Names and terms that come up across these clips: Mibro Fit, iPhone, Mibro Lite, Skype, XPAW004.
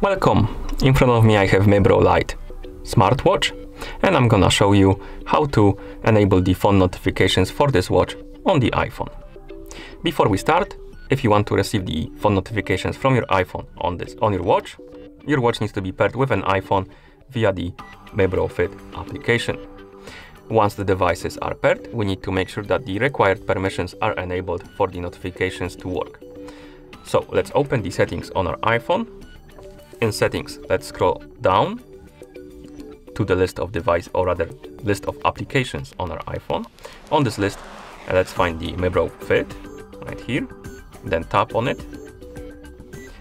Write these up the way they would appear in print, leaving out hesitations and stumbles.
Welcome! In front of me I have Mibro Lite smartwatch and I'm gonna show you how to enable the phone notifications for this watch on the iPhone. Before we start, if you want to receive the phone notifications from your iPhone on your watch, your watch needs to be paired with an iPhone via the Mibro Fit application. Once the devices are paired, we need to make sure that the required permissions are enabled for the notifications to work. So let's open the settings on our iPhone. In settings, let's scroll down to the list of list of applications on our iPhone. On this list, let's find the Mibro Fit right here, then tap on it.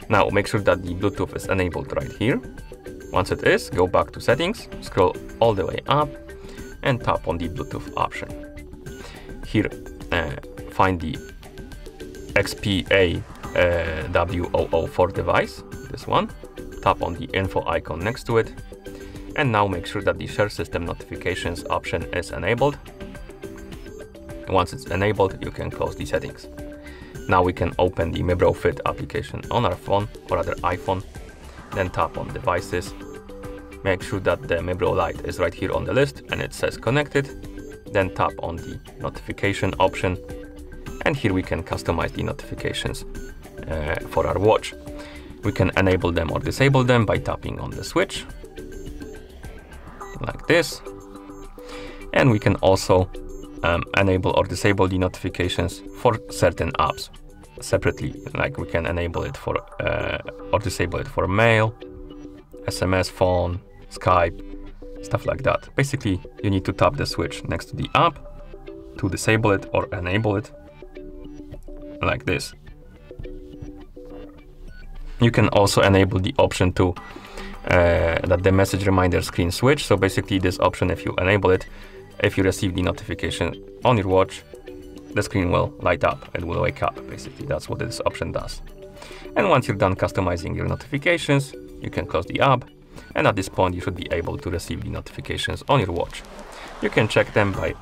Now make sure that the Bluetooth is enabled right here. Once it is, go back to settings, scroll all the way up, and tap on the Bluetooth option. Here find the XPAW004 device, this one. Tap on the info icon next to it. And now make sure that the Share System Notifications option is enabled. Once it's enabled, you can close the settings. Now we can open the Mibro Fit application on our phone, or rather iPhone, then tap on Devices. Make sure that the Mibro Lite is right here on the list and it says connected. Then tap on the notification option. And here we can customize the notifications for our watch. We can enable them or disable them by tapping on the switch like this. And we can also enable or disable the notifications for certain apps separately. Like we can enable it for or disable it for mail, SMS, phone, Skype, stuff like that. Basically, you need to tap the switch next to the app to disable it or enable it, like this. You can also enable the option to that the message reminder screen switch. So basically this option, if you enable it, if you receive the notification on your watch, the screen will light up, it will wake up, basically. That's what this option does. And once you're done customizing your notifications, you can close the app, and at this point you should be able to receive the notifications on your watch. You can check them by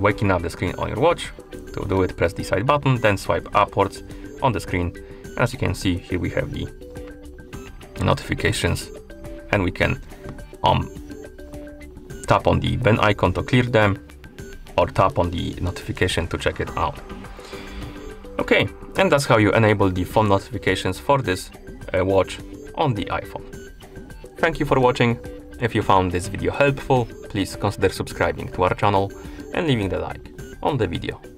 waking up the screen on your watch. To do it, press the side button, then swipe upwards on the screen. As you can see, here we have the notifications, and we can tap on the bin icon to clear them, or tap on the notification to check it out. Okay, and that's how you enable the phone notifications for this watch on the iPhone. Thank you for watching. If you found this video helpful, please consider subscribing to our channel and leaving the like on the video.